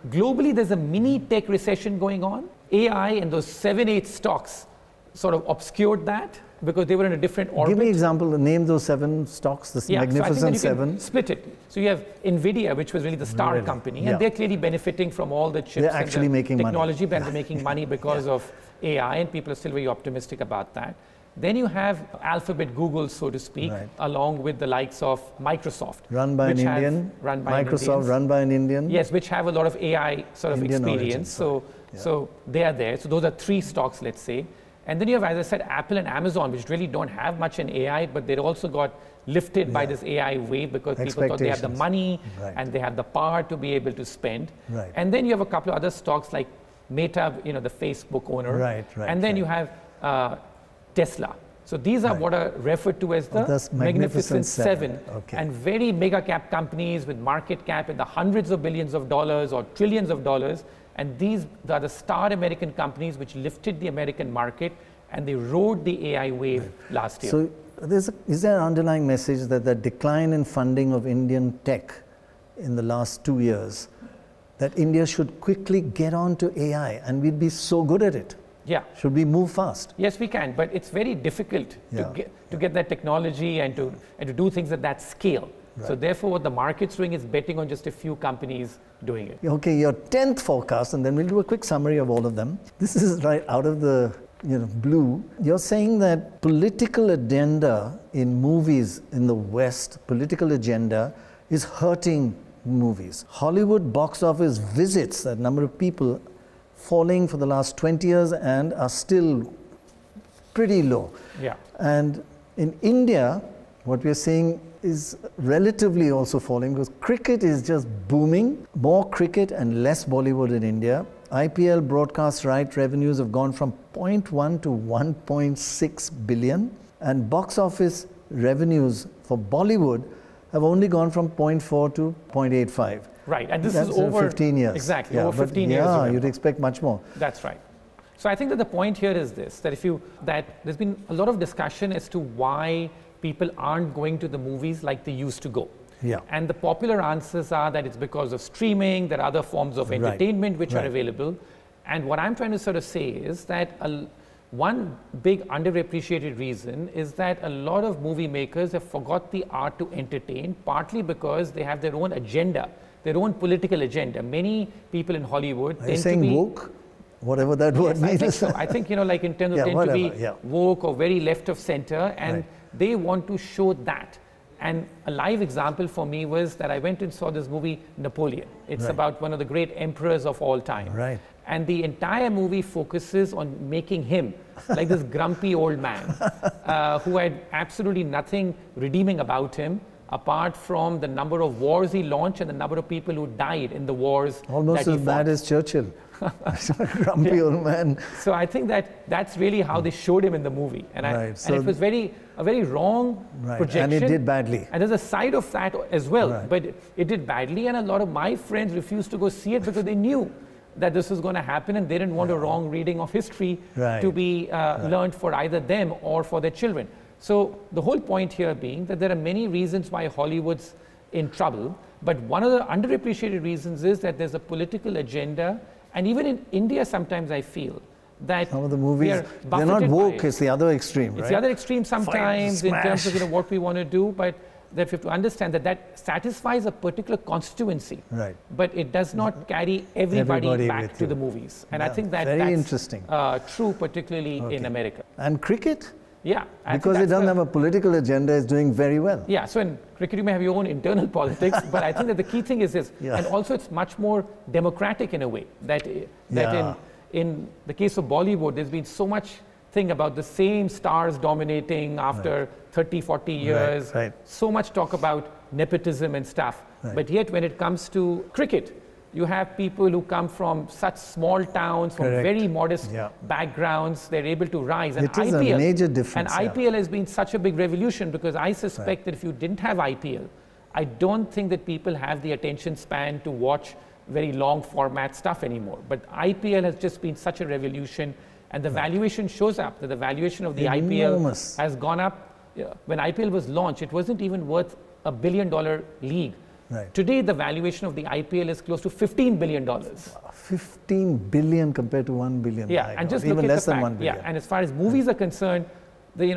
globally there's a mini tech recession going on. AI and those 7-8 stocks sort of obscured that, because they were in a different orbit. Give me an example, name those 7 stocks, this Magnificent Seven. Split it. So you have Nvidia, which was really the star company, and they're clearly benefiting from all the chips and the technology, but they're making money because of AI, and people are still very optimistic about that. Then you have Alphabet, Google, so to speak, along with the likes of Microsoft. Run by an Indian. Microsoft, run by an Indian. Yes, which have a lot of AI sort of experience. So, so they are there. So those are 3 stocks, let's say. And then you have, as I said, Apple and Amazon, which really don't have much in AI, but they also got lifted by this AI wave, because people thought they have the money and they have the power to be able to spend. And then you have a couple of other stocks like Meta, you know, the Facebook owner. And then you have Tesla. So these are what are referred to as the Magnificent Seven. And very mega cap companies with market cap in the hundreds of billions of dollars or trillions of dollars. And these are the star American companies which lifted the American market, and they rode the AI wave last year. So is there an underlying message that the decline in funding of Indian tech in the last 2 years, that India should quickly get on to AI and we'd be so good at it? Yeah. Should we move fast? Yes, we can, but it's very difficult to get that technology and to do things at that scale. Right. So therefore, what the market's doing is betting on just a few companies doing it. Okay, your 10th forecast, and then we'll do a quick summary of all of them. This is right out of the blue. You're saying that political agenda in movies in the West, political agenda is hurting movies. Hollywood box office visits, that number of people, falling for the last 20 years and are still pretty low. Yeah. And in India, what we're seeing is relatively also falling because cricket is just booming. More cricket and less Bollywood in India. IPL broadcast right revenues have gone from 0.1 to 1.6 billion. And box office revenues for Bollywood have only gone from 0.4 to 0.85. Right, and this is over 15 years. Exactly, yeah, over 15 years. Yeah, you'd expect much more. That's right. So I think that the point here is this, that there's been a lot of discussion as to why people aren't going to the movies like they used to go. Yeah. And the popular answers are that it's because of streaming, there are other forms of entertainment which are available. And what I'm trying to sort of say is that one big underappreciated reason is that a lot of movie makers have forgot the art to entertain, partly because they have their own agenda, their own political agenda. Many people in Hollywood tend to be... Are you saying woke? Whatever that word means. I think so. I think, like in terms of tend to be woke or very left of center, and they want to show that. And a live example for me was that I went and saw this movie, Napoleon. It's about one of the great emperors of all time. Right. And the entire movie focuses on making him like this grumpy old man who had absolutely nothing redeeming about him, apart from the number of wars he launched and the number of people who died in the wars. Almost as bad as Churchill. Grumpy old man. So I think that that's really how they showed him in the movie. And, and it was a very wrong projection. And it did badly. And there's a side of that as well. Right. But it did badly, and a lot of my friends refused to go see it because they knew that this was going to happen, and they didn't want a wrong reading of history to be learned for either them or for their children. So the whole point here being that there are many reasons why Hollywood's in trouble, but one of the underappreciated reasons is that there's a political agenda, and even in India sometimes I feel that some of the movies, they're not woke, it's the other extreme, right? It's the other extreme sometimes in terms of what we want to do, but that we have to understand that that satisfies a particular constituency, but it does not carry everybody back to the movies. And I think that that's interesting. True, particularly in America. And cricket? Yeah. Because it doesn't have a political agenda, it's doing very well. Yeah, so in cricket you may have your own internal politics, but I think that the key thing is this, and also it's much more democratic in a way, that, in the case of Bollywood, there's been so much thing about the same stars dominating after 30, 40 years, so much talk about nepotism and stuff. But yet when it comes to cricket, you have people who come from such small towns, from very modest backgrounds, they're able to rise. And it is IPL, a major difference. And IPL has been such a big revolution because I suspect that if you didn't have IPL, I don't think that people have the attention span to watch very long format stuff anymore. But IPL has just been such a revolution. And the valuation shows up, that the valuation of the IPL has gone up. When IPL was launched, it wasn't even worth $1 billion league. Right. Today, the valuation of the IPL is close to $15 billion. $15 billion compared to $1 billion. Yeah, and just look at the fact, and as far as movies are concerned, the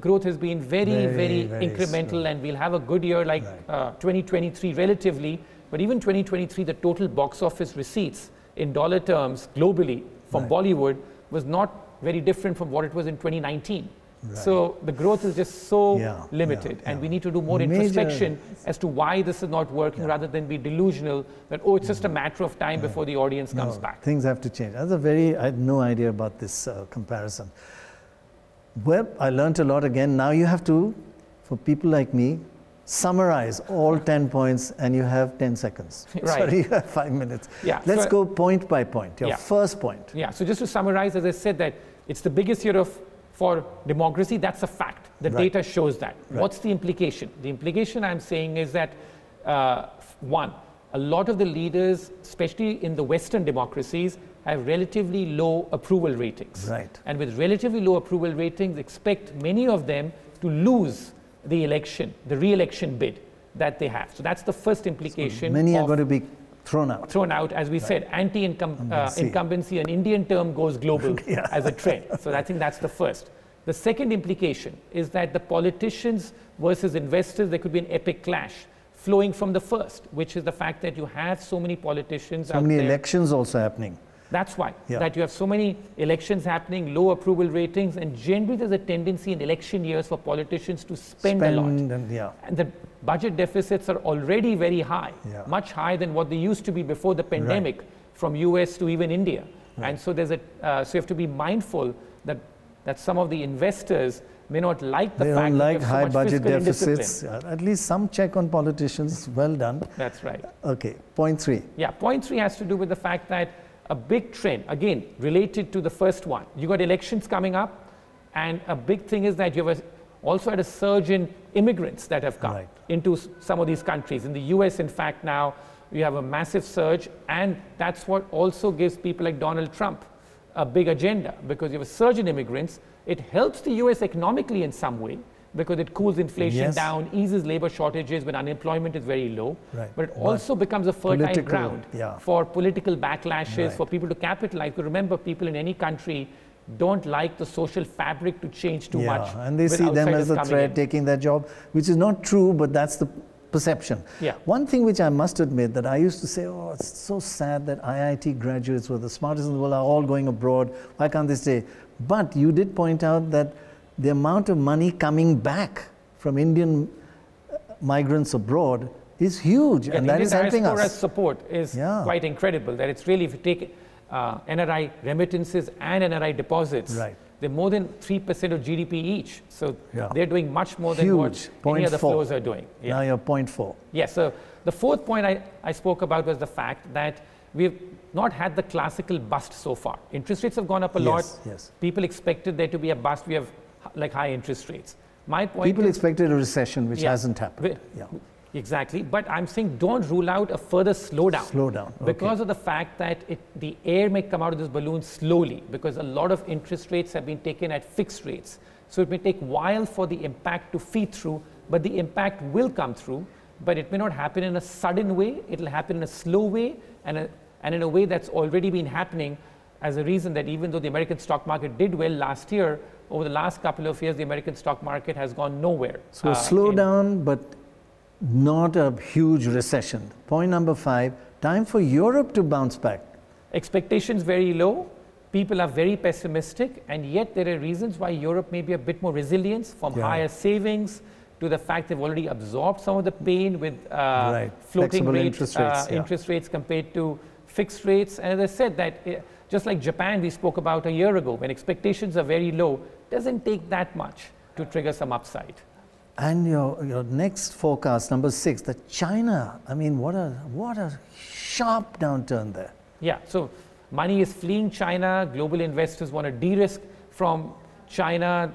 growth has been very, very incremental, and we'll have a good year like 2023 relatively. But even 2023, the total box office receipts in dollar terms globally from Bollywood was not very different from what it was in 2019. Right. So the growth is just so limited, and we need to do more introspection as to why this is not working, rather than be delusional that, oh, it's just a matter of time before the audience comes back. Things have to change. That's a very, I had no idea about this comparison. Well, I learned a lot again. Now you have to, for people like me, summarize all 10 points, and you have 10 seconds. Sorry, you have 5 minutes. Yeah. Let's go point by point. Your first point. Yeah, so just to summarize, as I said, that it's the biggest year for democracy. That's a fact. The data shows that. What's the implication? The implication I'm saying is that, one, a lot of the leaders, especially in the Western democracies, have relatively low approval ratings. Right. And with relatively low approval ratings, expect many of them to lose the election, the re-election bid that they have. So that's the first implication. So many are going to be thrown out. Thrown out, as we said, anti-incumbency, an Indian term goes global as a trend. So I think that's the first. The second implication is that the politicians versus investors, there could be an epic clash flowing from the first, which is the fact that you have so many politicians out there. So many elections also happening. That's why, that you have so many elections happening, low approval ratings, and generally there's a tendency in election years for politicians to spend a lot. And the budget deficits are already very high, much higher than what they used to be before the pandemic, from US to even India. And so there's a, so you have to be mindful that, some of the investors may not like the fact that they have so much budget deficits. At least some check on politicians, well done. That's right. Okay, point three. Yeah, point three has to do with the fact that a big trend, again, related to the first one. You got elections coming up, and a big thing is that you have also had a surge in immigrants that have come into some of these countries. In the US, in fact, now you have a massive surge, and that's what also gives people like Donald Trump a big agenda, because you have a surge in immigrants. It helps the US economically in some way, because it cools inflation down, eases labor shortages when unemployment is very low. But it also becomes a fertile ground for political backlashes, for people to capitalize. Because remember, people in any country don't like the social fabric to change too much. And they see them as a threat taking their job, which is not true, but that's the perception. One thing which I must admit that I used to say, oh, it's so sad that IIT graduates who are the smartest in the world are all going abroad. Why can't they stay? But you did point out that the amount of money coming back from Indian migrants abroad is huge, and that is helping us. India's support is quite incredible. That it's really, if you take NRI remittances and NRI deposits, they're more than 3% of GDP each. So they're doing much more than what any other flows are doing. Now you're point four. So the fourth point I spoke about was the fact that we've not had the classical bust so far. Interest rates have gone up a lot. People expected there to be a bust. We have like high interest rates. My point People expected a recession, which hasn't happened. Exactly, but I'm saying don't rule out a further slowdown. Because of the fact that the air may come out of this balloon slowly, because a lot of interest rates have been taken at fixed rates. So it may take a while for the impact to feed through, but the impact will come through, but it may not happen in a sudden way. It'll happen in a slow way, and in a way that's already been happening, as a reason that even though the American stock market did well last year, over the last couple of years, the American stock market has gone nowhere. So slow down, but not a huge recession. Point number five, time for Europe to bounce back. Expectations very low, people are very pessimistic, and yet there are reasons why Europe may be a bit more resilient, from higher savings to the fact they've already absorbed some of the pain with floating rate, interest rates compared to fixed rates. And as I said, that just like Japan we spoke about a year ago, when expectations are very low, doesn't take that much to trigger some upside. And your next forecast, number six, that China, I mean, what a sharp downturn there. Yeah, so money is fleeing China, global investors want to de-risk from China.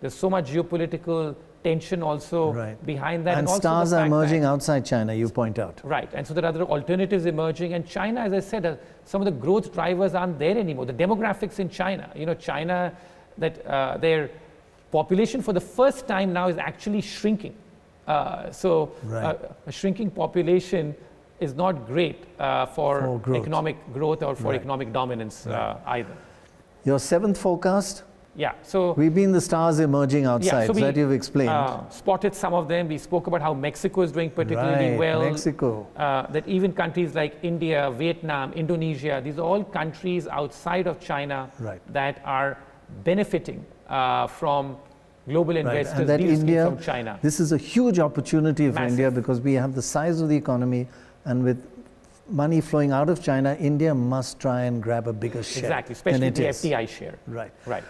There's so much geopolitical tension also behind that. And stars are emerging outside China, you point out. Right, and so there are other alternatives emerging. And China, as I said, some of the growth drivers aren't there anymore. The demographics in China, you know, China, that their population for the first time now is actually shrinking. A shrinking population is not great for economic growth or for economic dominance either. Your seventh forecast? Yeah, so we've been the stars emerging outside, so that you've explained. Spotted some of them. We spoke about how Mexico is doing particularly well. Mexico. That even countries like India, Vietnam, Indonesia, these are all countries outside of China that are benefiting from global investors and that India, from China. This is a huge opportunity for India, because we have the size of the economy, and with money flowing out of China, India must try and grab a bigger share. Exactly, especially the FDI share. Right.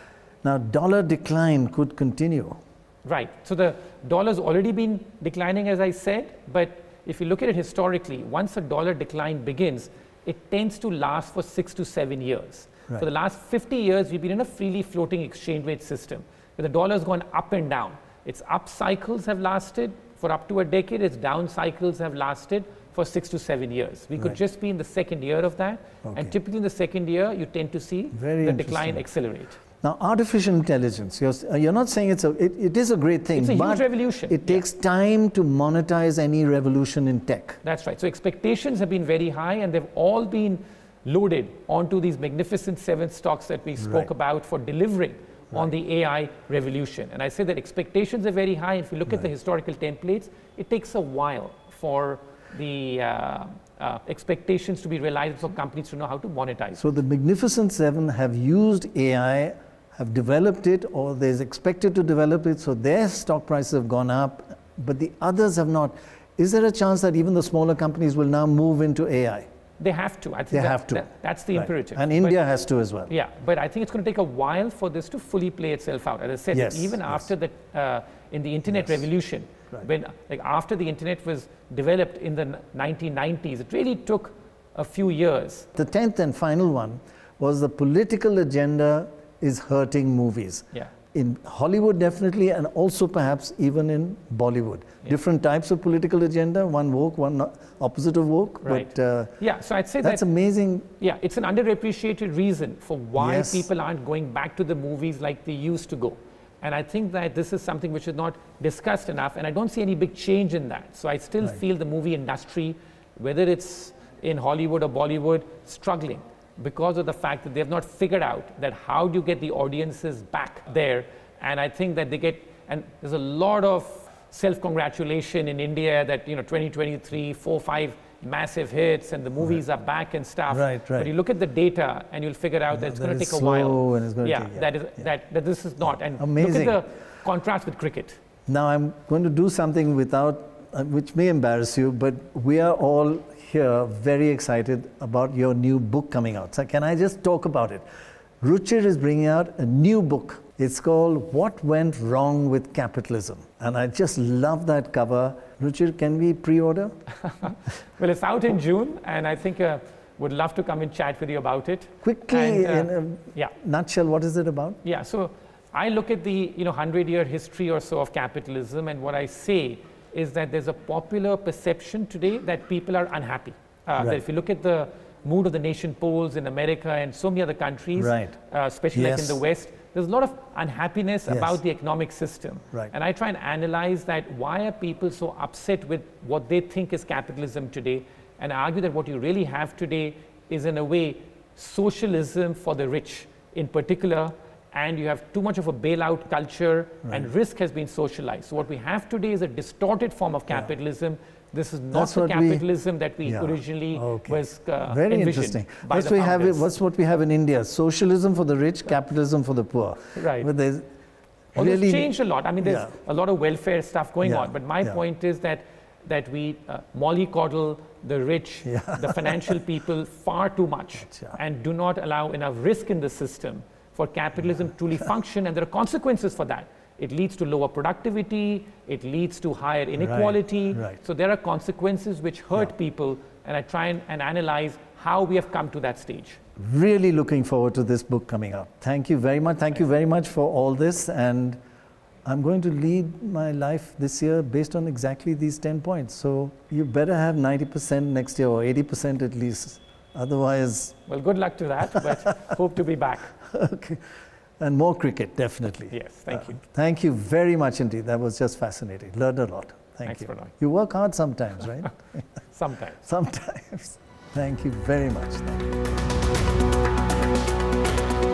Now, dollar decline could continue. Right. So the dollar's already been declining, as I said, but if you look at it historically, once a dollar decline begins, it tends to last for 6 to 7 years. Right. For the last 50 years, we've been in a freely floating exchange rate system, where the dollar's gone up and down. Its up cycles have lasted for up to a decade, its down cycles have lasted for 6 to 7 years. We could just be in the second year of that, and typically in the second year, you tend to see the decline accelerate. Now, artificial intelligence, you're not saying it is a great thing. It's a huge revolution. It takes time to monetize any revolution in tech. That's right. So expectations have been very high, and they've all been loaded onto these Magnificent Seven stocks that we spoke about for delivering on the AI revolution. And I say that expectations are very high. If you look at the historical templates, it takes a while for the expectations to be realized, for companies to know how to monetize. So the Magnificent Seven have used AI, have developed it, or they're expected to develop it, so their stock prices have gone up, but the others have not. Is there a chance that even the smaller companies will now move into AI? They have to. I think that's the imperative. And India has to as well. Yeah, but I think it's going to take a while for this to fully play itself out. As I said, even after the in the internet revolution, when after the internet was developed in the 1990s, it really took a few years. The 10th and final one was the political agenda is hurting movies. Yeah. In Hollywood definitely, and also perhaps even in Bollywood. Yeah. Different types of political agenda, one woke, one opposite of woke. Right. But, yeah, so I'd say that's amazing. Yeah, it's an underappreciated reason for why people aren't going back to the movies like they used to go. And I think that this is something which is not discussed enough, and I don't see any big change in that. So I still feel the movie industry, whether it's in Hollywood or Bollywood, struggling because of the fact that they have not figured out that how do you get the audiences back there. And I think that they get, and there's a lot of self-congratulation in India that, you know, 2023, 4, 5 massive hits and the movies are back and stuff. But you look at the data and you'll figure out that it's going to take a while. And it's going to take, that this is not. And amazing. Look at the contrast with cricket. Now I'm going to do something without, which may embarrass you, but we are all here very excited about your new book coming out. So can I just talk about it? Ruchir is bringing out a new book. It's called What Went Wrong with Capitalism. And I just love that cover. Ruchir, can we pre-order? Well, it's out in June, and I think would love to come and chat with you about it. Quickly, and, in a nutshell, what is it about? Yeah, so I look at the 100-year history or so of capitalism, and what I say is that there's a popular perception today that people are unhappy. That if you look at the mood of the nation polls in America and so many other countries, especially like in the West, there's a lot of unhappiness about the economic system. And I try and analyze that, why are people so upset with what they think is capitalism today? And I argue that what you really have today is, in a way, socialism for the rich in particular, and you have too much of a bailout culture, and risk has been socialized. So what we have today is a distorted form of capitalism. This is not the capitalism that we originally was very interesting. That's what we have. What's what we have in India? Socialism for the rich, capitalism for the poor. Right. But there's really changed a lot. I mean, there's a lot of welfare stuff going on. But my point is that we mollycoddle the rich, the financial people far too much, and do not allow enough risk in the system for capitalism truly function, and there are consequences for that. It leads to lower productivity, it leads to higher inequality. So there are consequences which hurt people, and I try and analyze how we have come to that stage. Really looking forward to this book coming up. Thank you very much. Thank you very much for all this, and I'm going to lead my life this year based on exactly these 10 points. So you better have 90% next year, or 80% at least. Otherwise... Well, good luck to that, but hope to be back. Okay. And more cricket, definitely. Yes, thank you. Thank you very much indeed. That was just fascinating. Learned a lot. Thanks you. You work hard sometimes, right? Sometimes. Sometimes. Thank you very much. Thank you.